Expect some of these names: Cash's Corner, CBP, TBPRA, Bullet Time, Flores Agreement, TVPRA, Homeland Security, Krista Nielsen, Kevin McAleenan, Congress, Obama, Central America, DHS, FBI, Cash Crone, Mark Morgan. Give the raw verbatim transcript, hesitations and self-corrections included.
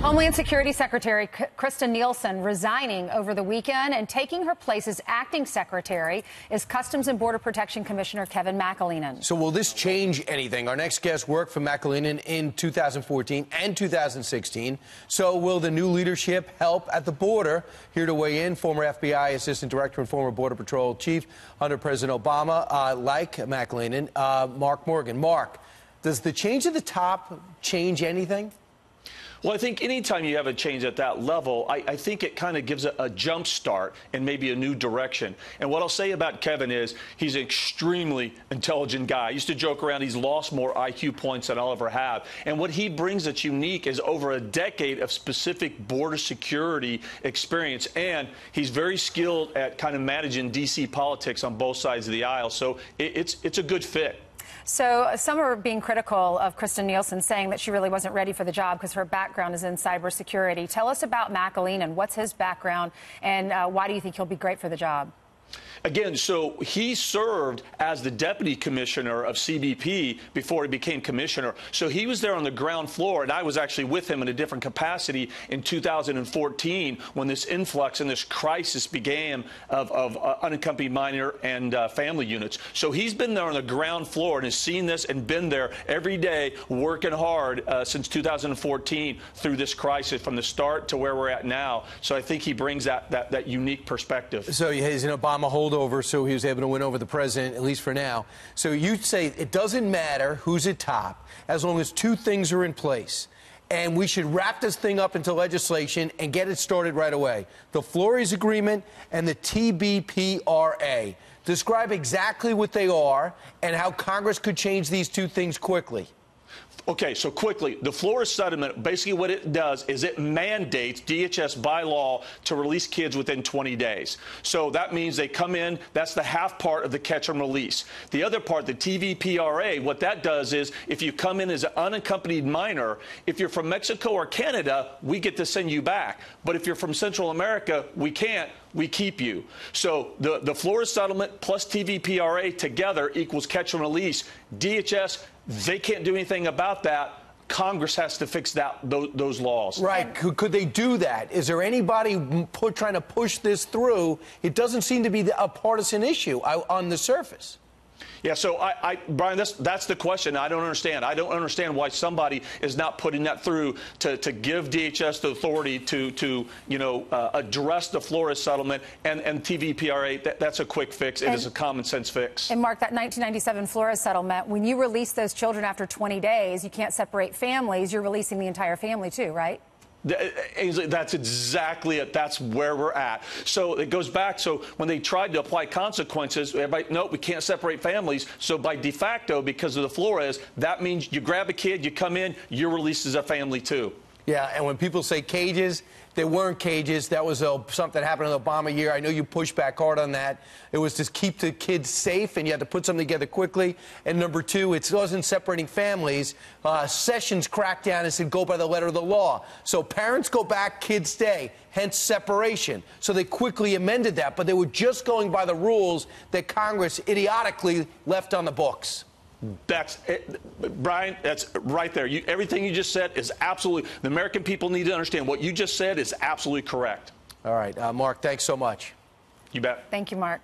Homeland Security Secretary Krista Nielsen resigning over the weekend, and taking her place as acting secretary is Customs and Border Protection Commissioner Kevin McAleenan. So will this change anything? Our next guest worked for McAleenan in two thousand fourteen and two thousand sixteen. So will the new leadership help at the border? Here to weigh in, former F B I Assistant Director and former Border Patrol Chief under President Obama, uh, like McAleenan, uh, Mark Morgan. Mark, does the change at the top change anything? Well, I think anytime you have a change at that level, I, I think it kind of gives a, a jump start and maybe a new direction. And what I'll say about Kevin is he's an extremely intelligent guy. I used to joke around he's lost more I Q points than I'll ever have. And what he brings that's unique is over a decade of specific border security experience. And he's very skilled at kind of managing D C politics on both sides of the aisle. So it, it's, it's a good fit. So some are being critical of Krista Nielsen, saying that she really wasn't ready for the job because her background is in cybersecurity. Tell us about McAleenan, and what's his background, and uh, why do you think he'll be great for the job? Again, so he served as the deputy commissioner of C B P before he became commissioner. So he was there on the ground floor, and I was actually with him in a different capacity in two thousand fourteen when this influx and this crisis began of, of uh, unaccompanied minor and uh, family units. So he's been there on the ground floor and has seen this and been there every day working hard uh, since two thousand fourteen through this crisis from the start to where we're at now. So I think he brings that, that, that unique perspective. So he's an Obama holder. Over, so he was able to win over the president, at least for now. So you'd say it doesn't matter who's at top as long as two things are in place. And we should wrap this thing up into legislation and get it started right away. The Flores Agreement and the T B P R A. Describe exactly what they are and how Congress could change these two things quickly. Okay, so quickly, the Flores settlement, basically what it does is it mandates D H S by law to release kids within twenty days. So that means they come in, that's the half part of the catch and release. The other part, the T V P R A, what that does is if you come in as an unaccompanied minor, if you're from Mexico or Canada, we get to send you back. But if you're from Central America, we can't. We keep you. So the, the Flores settlement plus T V P R A together equals catch and release. D H S, they can't do anything about that. Congress has to fix that, those, those laws. Right. Could, could they do that? Is there anybody put, trying to push this through? It doesn't seem to be a partisan issue on the surface. Yeah, so, I, I, Brian, that's, that's the question I don't understand. I don't understand why somebody is not putting that through to, to give D H S the authority to, to you know, uh, address the Flores settlement and, and T V P R A. That, that's a quick fix. It and, is a common-sense fix. And, Mark, that nineteen ninety-seven Flores settlement, when you release those children after twenty days, you can't separate families. You're releasing the entire family, too, right? That's exactly it. That's where we're at. So it goes back. So when they tried to apply consequences, everybody, nope, we can't separate families. So by de facto, because of the Flores, that means you grab a kid, you come in, you're released as a family too. Yeah, and when people say cages, they weren't cages. That was a, something that happened in the Obama year. I know you pushed back hard on that. It was to keep the kids safe, and you had to put something together quickly. And number two, it wasn't separating families. Uh, Sessions cracked down and said, go by the letter of the law. So parents go back, kids stay, hence separation. So they quickly amended that, but they were just going by the rules that Congress idiotically left on the books. That's it, Brian. That's right there. You, everything you just said is absolutely. The American people need to understand what you just said is absolutely correct. All right, uh, Mark. Thanks so much. You bet. Thank you, Mark.